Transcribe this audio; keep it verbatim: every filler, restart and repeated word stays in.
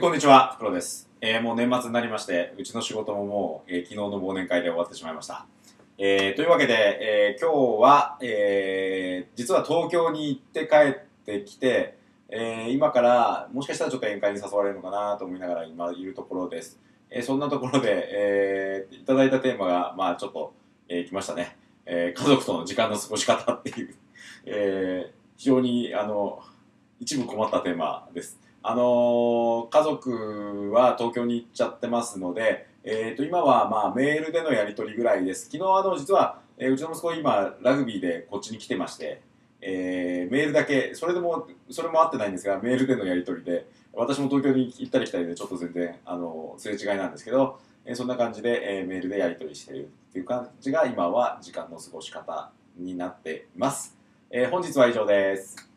こんにちは、袋です、えー。もう年末になりまして、うちの仕事ももう、えー、昨日の忘年会で終わってしまいました。えー、というわけで、えー、今日は、えー、実は東京に行って帰ってきて、えー、今からもしかしたらちょっと宴会に誘われるのかなと思いながら今いるところです。えー、そんなところで、えー、いただいたテーマが、まあちょっと、えー、来ましたね、えー。家族との時間の過ごし方っていう、えー、非常に、あの、一部困ったテーマです。あのー、家族は東京に行っちゃってますので、えー、と今はまあメールでのやり取りぐらいです。昨日あの実は、えー、うちの息子今ラグビーでこっちに来てまして、えー、メールだけそれでもそれも合ってないんですがメールでのやり取りで私も東京に行ったり来たりでちょっと全然あのすれ違いなんですけど、えー、そんな感じで、えー、メールでやり取りしているっていう感じが今は時間の過ごし方になっています。えー、本日は以上です。